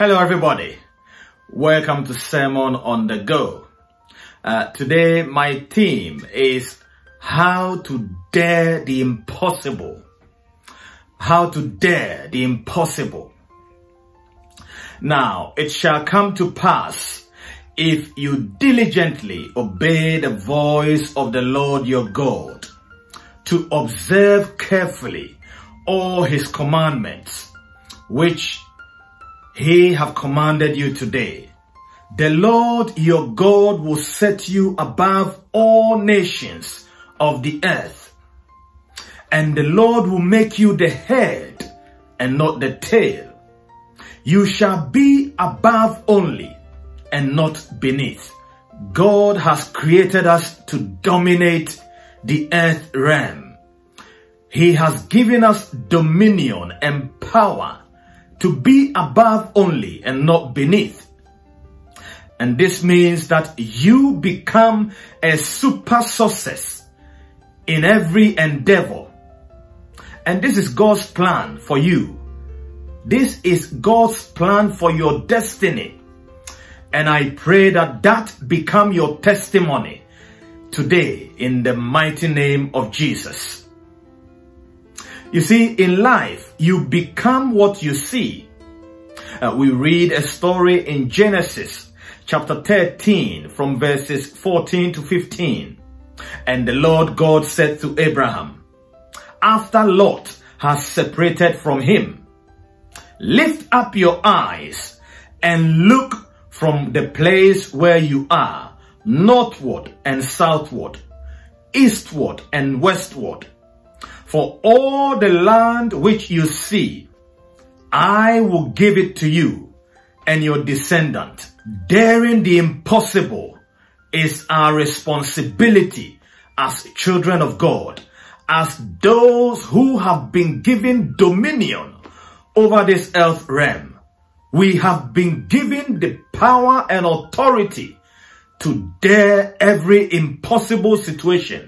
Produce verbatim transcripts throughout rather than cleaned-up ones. Hello everybody, welcome to Sermon on the Go. Uh, today my theme is how to dare the impossible. How to dare the impossible. Now it shall come to pass if you diligently obey the voice of the Lord your God to observe carefully all his commandments which He have commanded you today. The Lord your God will set you above all nations of the earth, and the Lord will make you the head and not the tail. You shall be above only and not beneath. God has created us to dominate the earth realm. He has given us dominion and power to be above only and not beneath. And this means that you become a super success in every endeavor. And this is God's plan for you. This is God's plan for your destiny. And I pray that that become your testimony today in the mighty name of Jesus. You see, in life, you become what you see. Uh, we read a story in Genesis chapter thirteen from verses fourteen to fifteen. And the Lord God said to Abraham, after Lot has separated from him, lift up your eyes and look from the place where you are, northward and southward, eastward and westward. For all the land which you see, I will give it to you and your descendant. Daring the impossible is our responsibility as children of God, as those who have been given dominion over this earth realm. We have been given the power and authority to dare every impossible situation.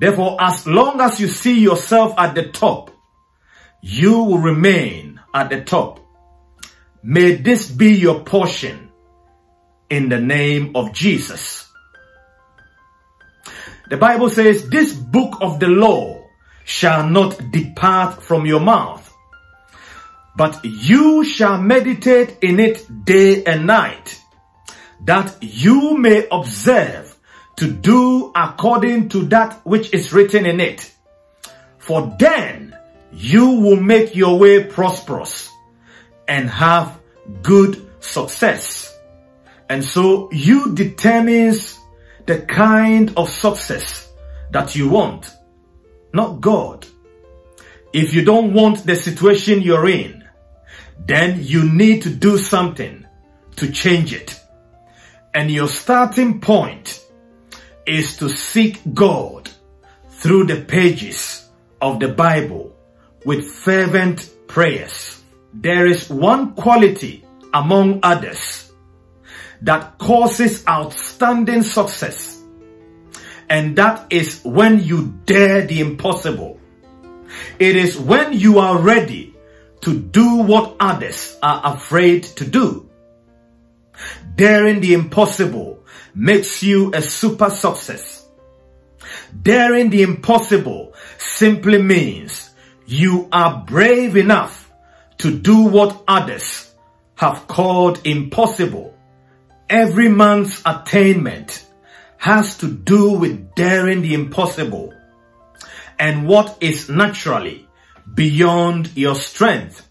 Therefore, as long as you see yourself at the top, you will remain at the top. May this be your portion in the name of Jesus. The Bible says, this book of the law shall not depart from your mouth, but you shall meditate in it day and night, that you may observe to do according to that which is written in it. For then you will make your way prosperous and have good success. And so you determine the kind of success that you want, not God. If you don't want the situation you're in, then you need to do something to change it. And your starting point is to seek God through the pages of the Bible with fervent prayers. There is one quality among others that causes outstanding success, and that is when you dare the impossible. It is when you are ready to do what others are afraid to do. Daring the impossible makes you a super success. Daring the impossible simply means you are brave enough to do what others have called impossible. Every man's attainment has to do with daring the impossible and what is naturally beyond your strength.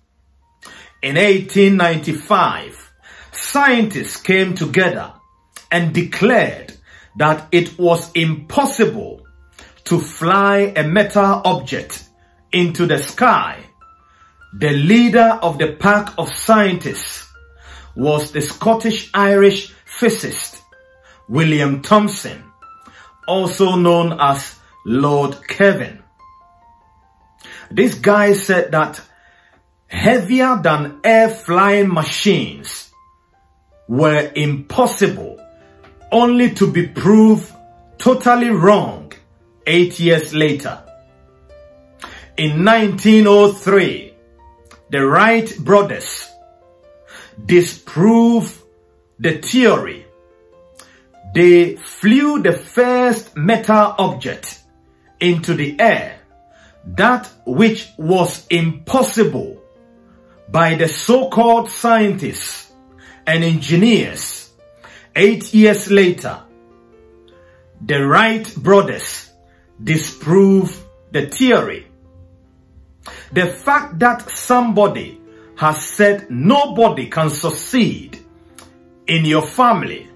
In eighteen ninety-five, scientists came together and declared that it was impossible to fly a metal object into the sky. The leader of the pack of scientists was the Scottish-Irish physicist William Thomson, also known as Lord Kelvin. This guy said that heavier than air flying machines were impossible, only to be proved totally wrong eight years later. In nineteen oh three, the Wright brothers disprove the theory. They flew the first metal object into the air, that which was impossible by the so-called scientists and engineers. Eight years later, the Wright brothers disproved the theory. The fact that somebody has said nobody can succeed in your family,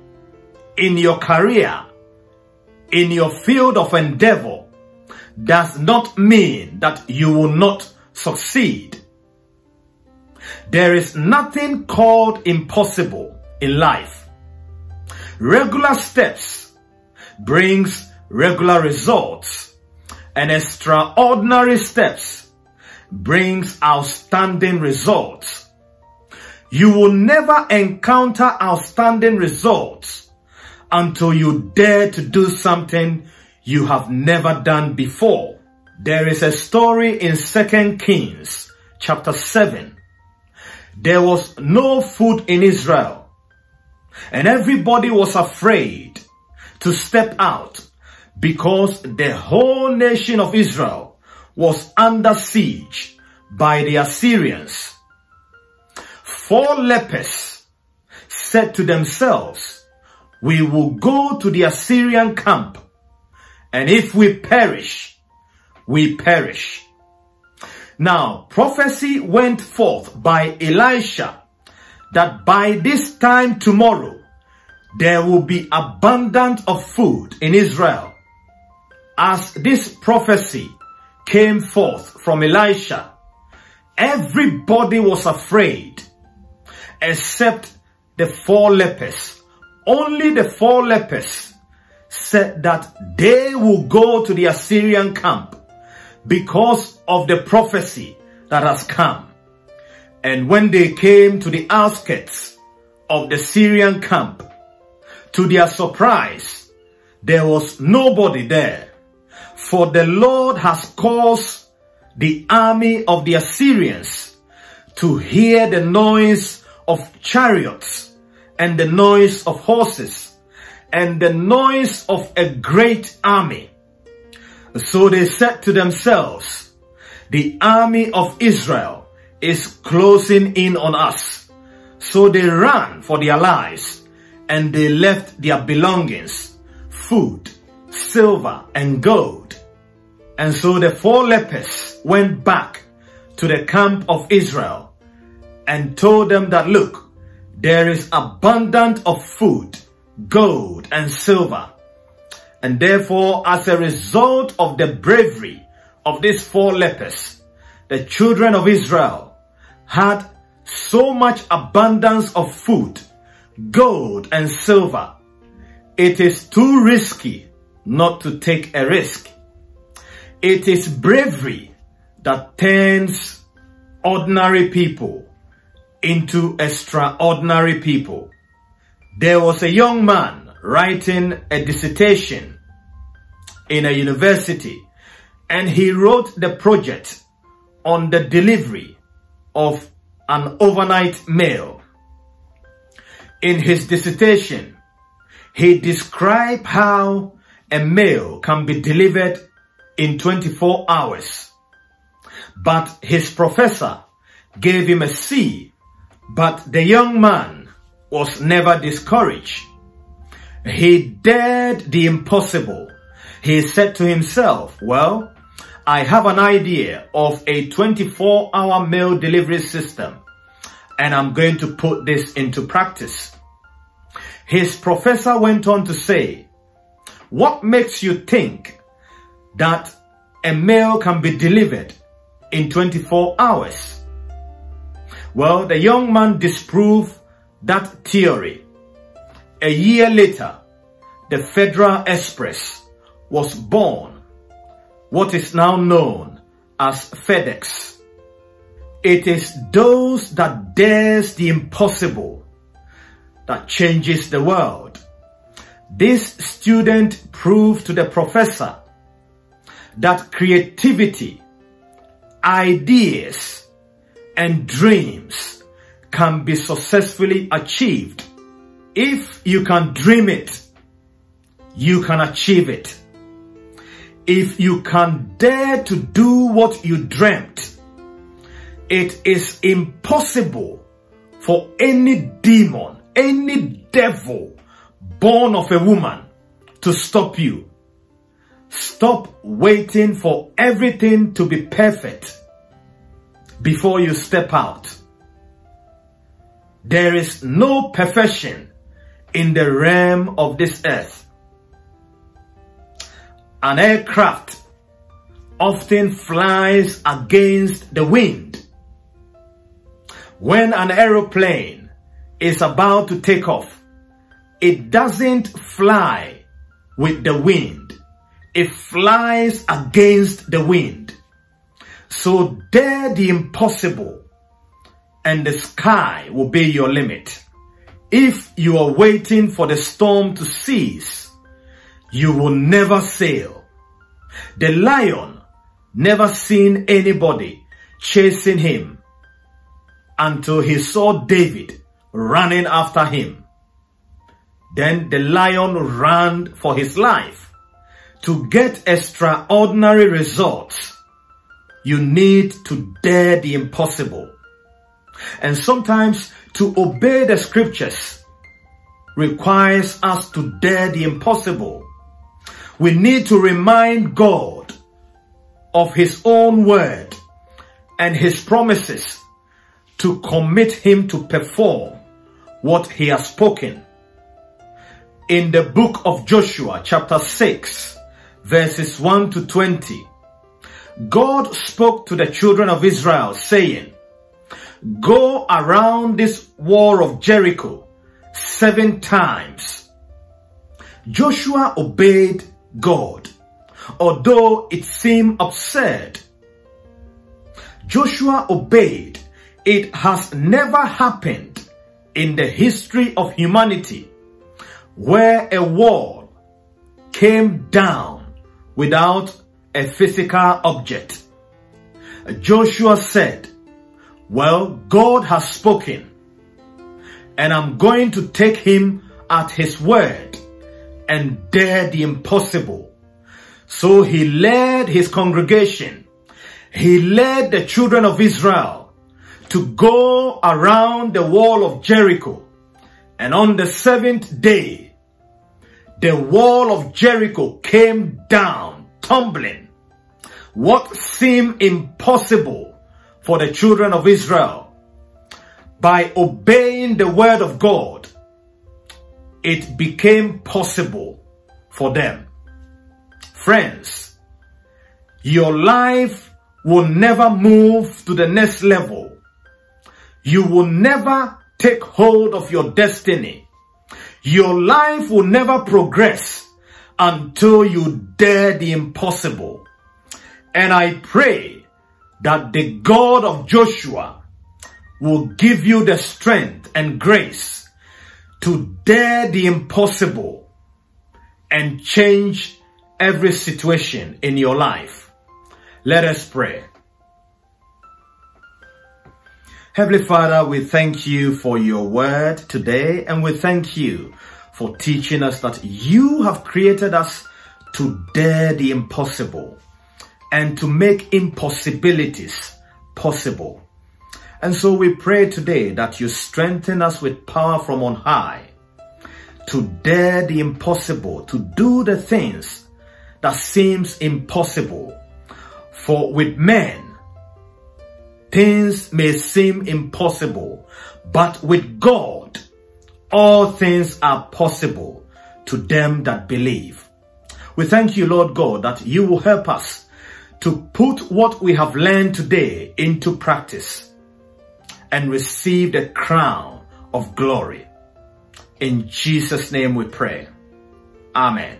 in your career, in your field of endeavor, does not mean that you will not succeed. There is nothing called impossible in life. Regular steps brings regular results, and extraordinary steps brings outstanding results. You will never encounter outstanding results until you dare to do something you have never done before. There is a story in Second Kings chapter seven. There was no food in Israel, and everybody was afraid to step out because the whole nation of Israel was under siege by the Assyrians. Four lepers said to themselves, "We will go to the Assyrian camp, and if we perish, we perish." Now, prophecy went forth by Elisha that by this time tomorrow, there will be abundance of food in Israel. As this prophecy came forth from Elisha, everybody was afraid except the four lepers. Only the four lepers said that they will go to the Assyrian camp because of the prophecy that has come. And when they came to the outskirts of the Syrian camp, to their surprise, there was nobody there, for the Lord has caused the army of the Assyrians to hear the noise of chariots and the noise of horses and the noise of a great army. So they said to themselves, "The army of Israel is closing in on us." So they ran for their lives, and they left their belongings, food, silver, and gold. And so the four lepers went back to the camp of Israel and told them that, "Look, there is abundance of food, gold and silver." And therefore, as a result of the bravery of these four lepers, the children of Israel had so much abundance of food, gold and silver. It is too risky not to take a risk. It is bravery that turns ordinary people into extraordinary people. There was a young man writing a dissertation in a university, and he wrote the project on the delivery of an overnight mail. In his dissertation, he described how a mail can be delivered in twenty-four hours. But his professor gave him a C, but the young man was never discouraged. He dared the impossible. He said to himself, "Well, I have an idea of a twenty-four hour mail delivery system, and I'm going to put this into practice." His professor went on to say, "What makes you think that a mail can be delivered in twenty-four hours?" Well, the young man disproved that theory. A year later, the Federal Express was born, what is now known as FedEx. It is those that dares the impossible that changes the world. This student proved to the professor that creativity, ideas, and dreams can be successfully achieved. If you can dream it, you can achieve it. If you can dare to do what you dreamt, it is impossible for any demon, any devil born of a woman to stop you. Stop waiting for everything to be perfect before you step out. There is no perfection in the realm of this earth. An aircraft often flies against the wind. When an aeroplane is about to take off, it doesn't fly with the wind. It flies against the wind. So dare the impossible, and the sky will be your limit. If you are waiting for the storm to cease, you will never sail. The lion never seen anybody chasing him until he saw David running after him. Then the lion ran for his life. To get extraordinary results, you need to dare the impossible. And sometimes to obey the scriptures requires us to dare the impossible. We need to remind God of His own word and His promises to commit Him to perform what He has spoken. In the book of Joshua, chapter six, verses one to twenty, God spoke to the children of Israel, saying, "Go around this wall of Jericho seven times." Joshua obeyed God, although it seemed absurd. Joshua obeyed. It has never happened in the history of humanity where a wall came down without a physical object. Joshua said, "Well, God has spoken, and I'm going to take him at his word and dare the impossible." So he led his congregation, he led the children of Israel to go around the wall of Jericho. And on the seventh day, the wall of Jericho came down, tumbling. What seemed impossible for the children of Israel, by obeying the word of God, it became possible for them. Friends, your life will never move to the next level. You will never take hold of your destiny. Your life will never progress until you dare the impossible. And I pray that the God of Joshua will give you the strength and grace to dare the impossible and change every situation in your life. Let us pray. Heavenly Father, we thank you for your word today, and we thank you for teaching us that you have created us to dare the impossible and to make impossibilities possible. And so we pray today that you strengthen us with power from on high to dare the impossible, to do the things that seems impossible. For with men, things may seem impossible, but with God, all things are possible to them that believe. We thank you, Lord God, that you will help us to put what we have learned today into practice and receive the crown of glory. In Jesus' name we pray. Amen.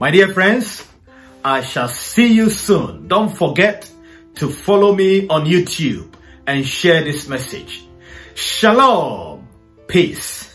My dear friends, I shall see you soon. Don't forget to follow me on YouTube and share this message. Shalom. Peace.